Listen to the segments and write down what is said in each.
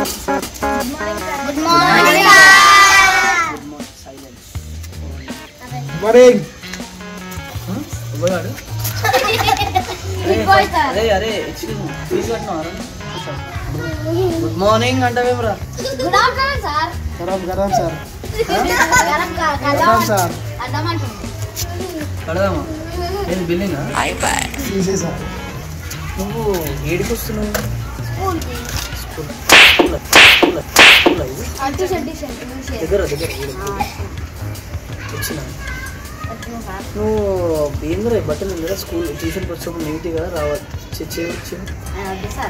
Morning. अरे excuse me, please what ना Good morning अंडा में ब्रा. Good afternoon sir. गरम sir. गरम का गरम sir. अंडा मान. कड़ा माँ. ये बिल्ली ना. आई बाय. इसे sir. वो गेट कुछ तो नहीं. School पे. School. अंतिम देखो बटन स्कूल ट्यूशन नीटे ट्यूशन पैसा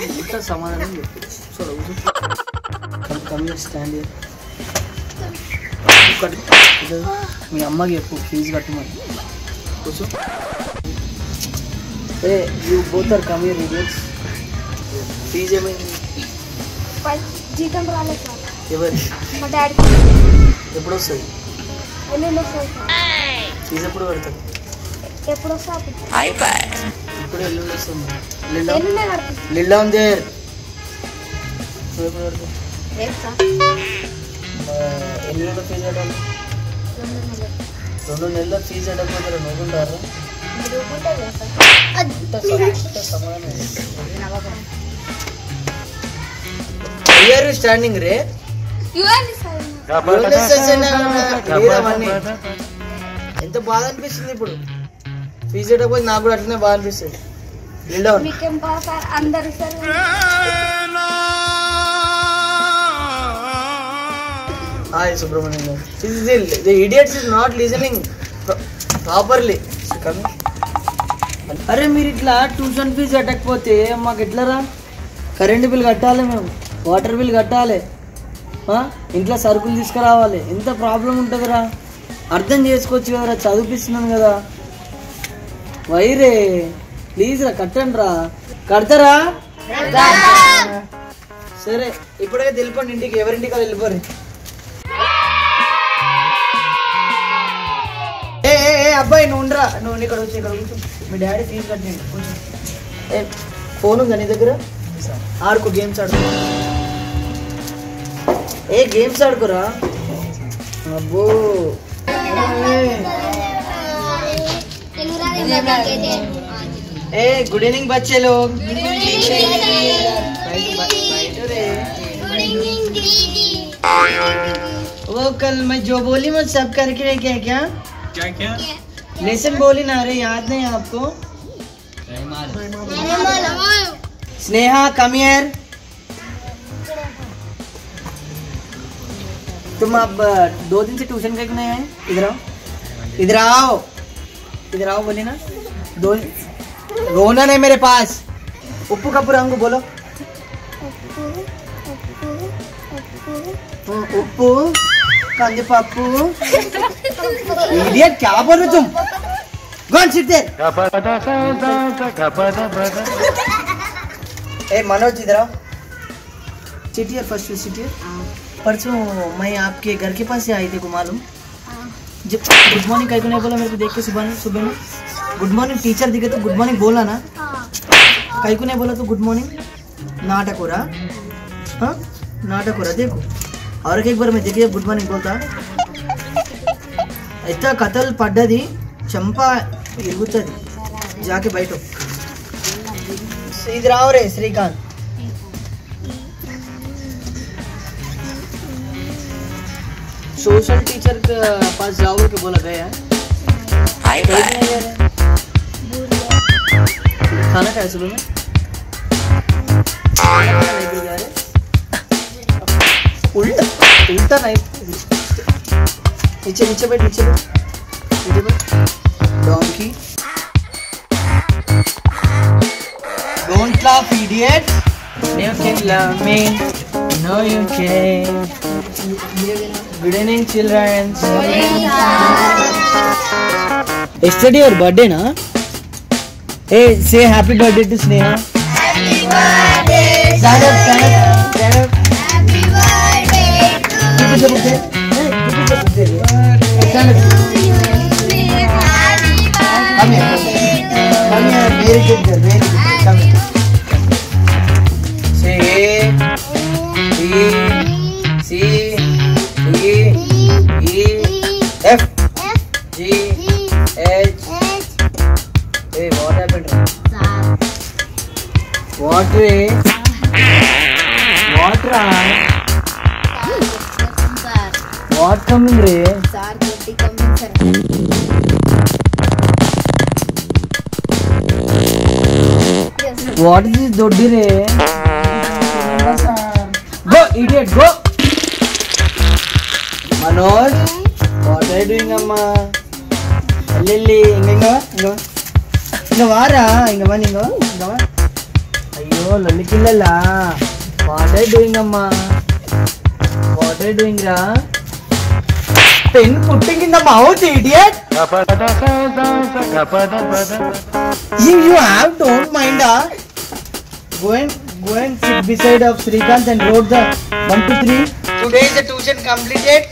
लेकिन समाधान कमी स्टैंड कमी अम्मा की फीजु कटो Hey, you both are come here, idiots. Please, I mean. Jeetan brother. Ever. My dad. Eppado sir. Ellelo sir. Hey. Please, eppado vartha. Eppado sir. Hi bye. Eppado ellelo sir. Lilla. Ellelo vartha. Lilla on there. Eppado vartha. Yes sir. Ellelo please adam. दोनों नेल्ला fees add अपना तेरा Nobel डाल रहा है। Nobel डाल रहा है। इतना सामान है। Where are you standing रे? You are standing. बोलने से चलना ना मेरा माने। इन तो बांध भी चलनी पड़ो। फीस ऐड अपना नागुर अटने बांध भी चल। लीला। मिक्के पास अंदर से। Hi Subramanian. The idiots is not listening properly. Come. अरे मेरी इतना ट्यूशन फीस अटकते अम्मा किट्लरा కరెంట్ బిల్ కట్టాలి మేము వాటర్ బిల్ కట్టాలి ఇంట్లో సర్కులు తీసుకురావాలి ఎంత ప్రాబ్లం ఉంటదరా అర్థం చేసుకోవచ్చు కదరా చదువుపిస్తున్నాను కదా వైరే ప్లీజ్ రా కట్టండిరా కడతారా సరే ఇప్పుడే తెలిపండి ఇంటికి ఎవరింటికి వెళ్ళిపోరు अबाई नूंड्रा नूंडी करो चेक करो कुछ मेरे डैडी फीस कटने कुछ ए फोन उनका नहीं देगा आर को गेम साड़ ए गेम साड़ करा अबो ए गुड इवनिंग बच्चे लोग गुड इवनिंग दीदी वो कल मैं जो बोली मैं सब करके रह गया क्या क्या क्या लेसन बोली ना अरे याद नहीं आपको स्नेहा कम हियर तुम अब 2 दिन से ट्यूशन क्यों नहीं आए इधर आओ बोली ना 2 रोना नहीं मेरे पास उप्पू कपूर हमको बोलो उप्पू कांदे पापू इडियट क्या बोल रहे तुम गॉन सिट देयर ए मनोज इधर आओ सिटियर फर्स्ट सिटियर परसों मैं आपके घर के पास ही आई थी को मालूम जब गुड मॉर्निंग कहकर नहीं बोला मेरे को देख के सुबह में गुड मॉर्निंग टीचर दिखे तो गुड मॉर्निंग बोला ना कहकर नहीं बोला तो गुड मॉर्निंग नाटक हो रहा हाँ नाटक हो रहा देखो और एक बार मैं देखिए गुड मॉर्निंग बोलता इत कथल पड़दी चंप इतनी जाके बैठ श्रीधराव रे श्रीकांत सोशल टीचर के पास जाओ के बोला गया है खाना खाया सुबह में उल्टा नहीं नीचे बैठ donkey don't laugh idiot you can love me no you can good evening children yesterday your birthday na hey say happy birthday to Sneha happy birthday stand up happy birthday Very good girl, very good girl. Come here. Say, B, C, D, E, F, G, H. Hey, what happened? Water is water. What coming, Ray? Sir, Gotti coming, sir. What is this, Gotti, Ray? Go, idiot, go. Manoj, what are you doing, Amma? Lily, inga. Inga vara. Ayyo, lalikilla la. What are you doing, Amma? What are you doing, ra? Pen putting in the mouth, idiot. You have don't mind, ah. Go and sit beside of Srikanth and wrote the 1 2 3. Today the tuition completed.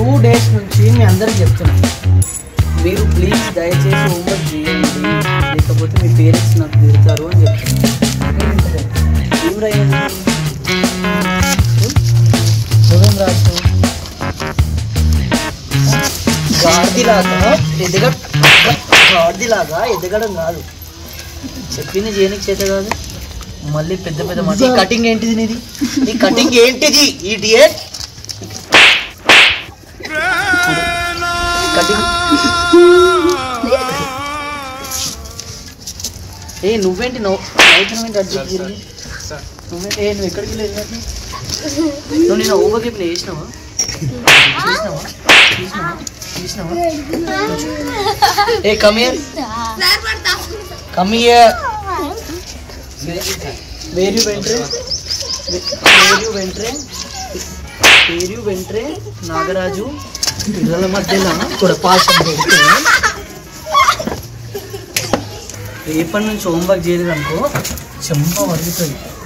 2 days nunchi me andaru cheptunna. Meeru please dayachesi homework cheyandi. Lekapothe mee parents naaku dirtaru ani cheptunna. Em raayandi? Em raastu? Gaadi laga edega गाड़ी लागा इधर मल्ल cutting cutting होंगे Hey, come here. Come here. Where you went? Nagaraju. Idhala madde na. Thoda pass abhi. Repan nunchi homework cheyaledanko. Champa vargitadi.